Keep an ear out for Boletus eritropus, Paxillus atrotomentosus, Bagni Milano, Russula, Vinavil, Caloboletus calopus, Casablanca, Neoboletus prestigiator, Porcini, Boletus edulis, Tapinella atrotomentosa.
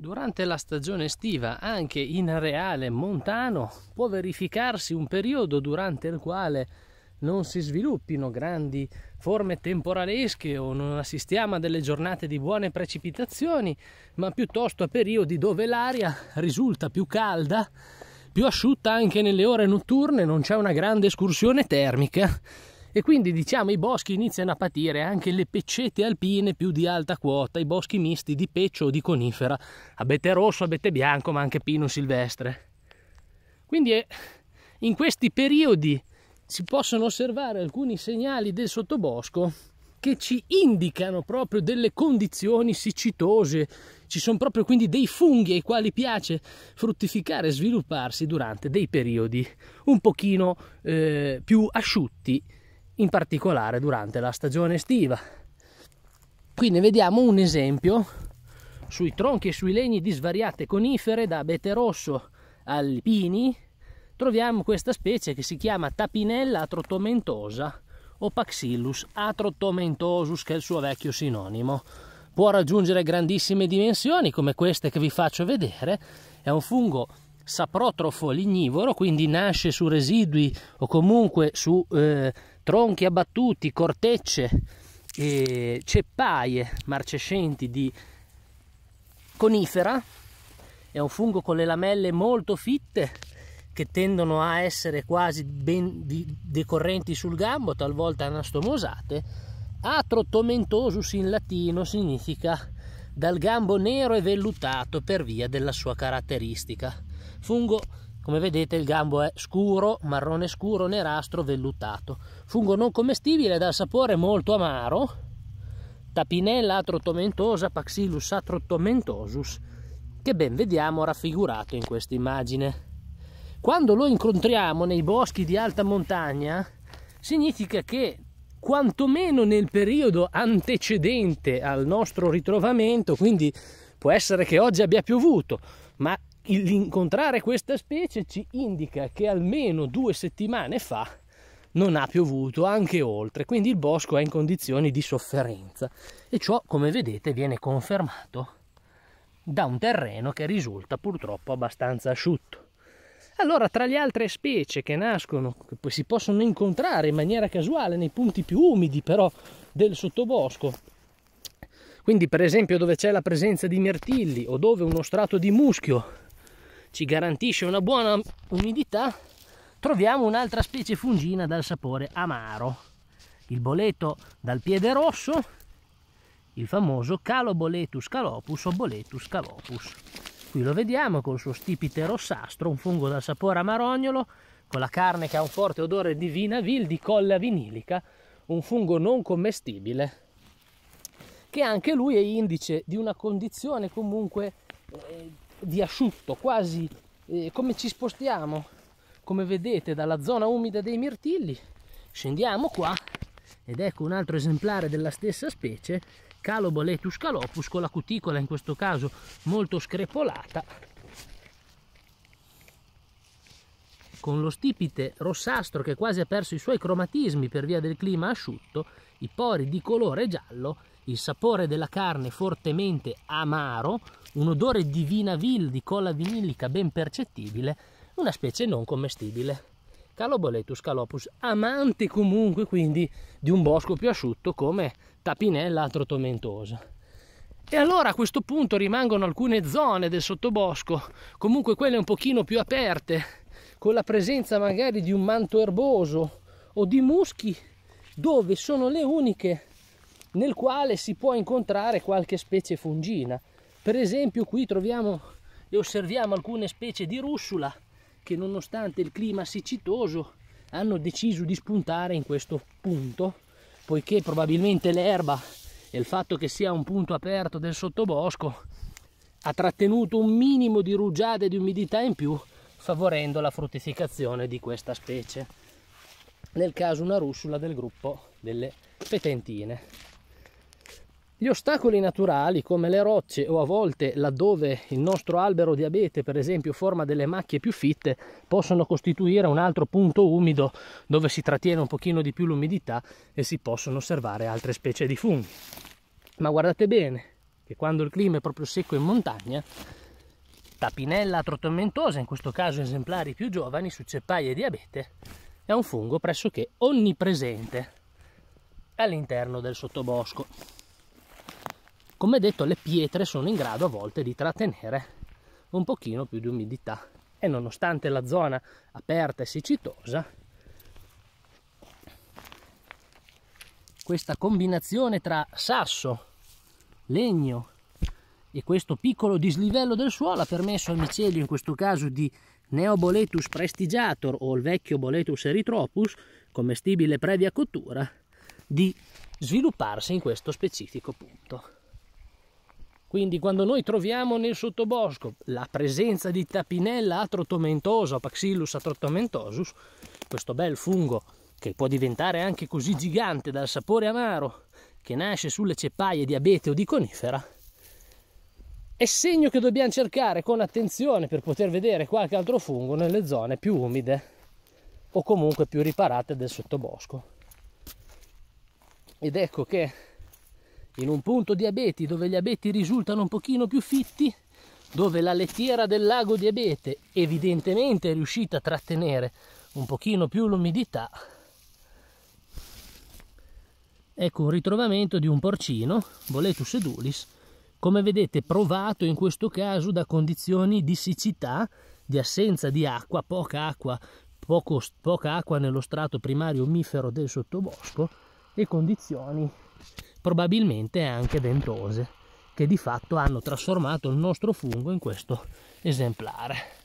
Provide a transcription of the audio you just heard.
Durante la stagione estiva, anche in areale montano, può verificarsi un periodo durante il quale non si sviluppino grandi forme temporalesche o non assistiamo a delle giornate di buone precipitazioni, ma piuttosto a periodi dove l'aria risulta più calda, più asciutta anche nelle ore notturne, non c'è una grande escursione termica e quindi diciamo i boschi iniziano a patire, anche le peccette alpine più di alta quota, i boschi misti di peccio o di conifera, abete rosso, abete bianco, ma anche pino silvestre. Quindi in questi periodi si possono osservare alcuni segnali del sottobosco che ci indicano proprio delle condizioni siccitose, ci sono proprio quindi dei funghi ai quali piace fruttificare e svilupparsi durante dei periodi un pochino più asciutti, in particolare durante la stagione estiva. Qui ne vediamo un esempio sui tronchi e sui legni di svariate conifere, da abete rosso ai pini. Troviamo questa specie che si chiama Tapinella atrotomentosa o Paxillus atrotomentosus, che è il suo vecchio sinonimo. Può raggiungere grandissime dimensioni come queste che vi faccio vedere. È un fungo saprotrofo lignivoro, quindi nasce su residui o comunque su tronchi abbattuti, cortecce e ceppaie marcescenti di conifera. È un fungo con le lamelle molto fitte, che tendono a essere quasi ben decorrenti sul gambo, talvolta anastomosate. Atrotomentosus in latino significa dal gambo nero e vellutato per via della sua caratteristica. Fungo, come vedete, il gambo è scuro, marrone scuro, nerastro, vellutato. Fungo non commestibile, dal sapore molto amaro. Tapinella atrotomentosa, Paxillus atrotomentosus, che ben vediamo raffigurato in questa immagine. Quando lo incontriamo nei boschi di alta montagna significa che quantomeno nel periodo antecedente al nostro ritrovamento, quindi può essere che oggi abbia piovuto, ma l'incontrare questa specie ci indica che almeno 2 settimane fa non ha piovuto, anche oltre, quindi il bosco è in condizioni di sofferenza e ciò, come vedete, viene confermato da un terreno che risulta purtroppo abbastanza asciutto. Allora, tra le altre specie che nascono, che poi si possono incontrare in maniera casuale nei punti più umidi però del sottobosco, quindi per esempio dove c'è la presenza di mirtilli o dove uno strato di muschio ci garantisce una buona umidità, troviamo un'altra specie fungina dal sapore amaro, il boleto dal piede rosso, il famoso Caloboletus calopus o Boletus calopus. Qui lo vediamo col suo stipite rossastro, un fungo dal sapore amarognolo, con la carne che ha un forte odore di vinavil, di colla vinilica, un fungo non commestibile, che anche lui è indice di una condizione comunque di asciutto, quasi come ci spostiamo, come vedete, dalla zona umida dei mirtilli, scendiamo qua ed ecco un altro esemplare della stessa specie, Caloboletus calopus, con la cuticola in questo caso molto screpolata, con lo stipite rossastro che quasi ha perso i suoi cromatismi per via del clima asciutto, i pori di colore giallo, il sapore della carne fortemente amaro, un odore di vinavil, di colla vinilica ben percettibile, una specie non commestibile. Caloboletus calopus, amante comunque quindi di un bosco più asciutto come Tapinella atrotomentosa. E allora a questo punto rimangono alcune zone del sottobosco, comunque quelle un pochino più aperte, con la presenza magari di un manto erboso o di muschi, dove sono le uniche nel quale si può incontrare qualche specie fungina. Per esempio qui troviamo e osserviamo alcune specie di russula, che nonostante il clima siccitoso hanno deciso di spuntare in questo punto, poiché probabilmente l'erba e il fatto che sia un punto aperto del sottobosco ha trattenuto un minimo di rugiada e di umidità in più, favorendo la fruttificazione di questa specie, nel caso una russula del gruppo delle petentine. Gli ostacoli naturali, come le rocce o a volte laddove il nostro albero di abete per esempio forma delle macchie più fitte, possono costituire un altro punto umido dove si trattiene un pochino di più l'umidità e si possono osservare altre specie di funghi. Ma guardate bene, che quando il clima è proprio secco in montagna, Tapinella atrotomentosa, in questo caso esemplari più giovani su ceppaie e diabete, è un fungo pressoché onnipresente all'interno del sottobosco. Come detto, le pietre sono in grado a volte di trattenere un pochino più di umidità e nonostante la zona aperta e siccitosa, questa combinazione tra sasso, legno e questo piccolo dislivello del suolo ha permesso al micelio, in questo caso di Neoboletus prestigiator o il vecchio Boletus eritropus, commestibile previa cottura, di svilupparsi in questo specifico punto. Quindi quando noi troviamo nel sottobosco la presenza di Tapinella atrotomentosa o Paxillus atrotomentosus, questo bel fungo che può diventare anche così gigante dal sapore amaro, che nasce sulle ceppaie di abete o di conifera, è segno che dobbiamo cercare con attenzione per poter vedere qualche altro fungo nelle zone più umide o comunque più riparate del sottobosco. Ed ecco che in un punto di abeti, dove gli abeti risultano un pochino più fitti, dove la lettiera del lago di abete evidentemente è riuscita a trattenere un pochino più l'umidità, ecco un ritrovamento di un porcino, Boletus edulis, come vedete provato in questo caso da condizioni di siccità, di assenza di acqua, poca acqua nello strato primario ummifero del sottobosco e condizioni probabilmente anche ventose, che di fatto hanno trasformato il nostro fungo in questo esemplare.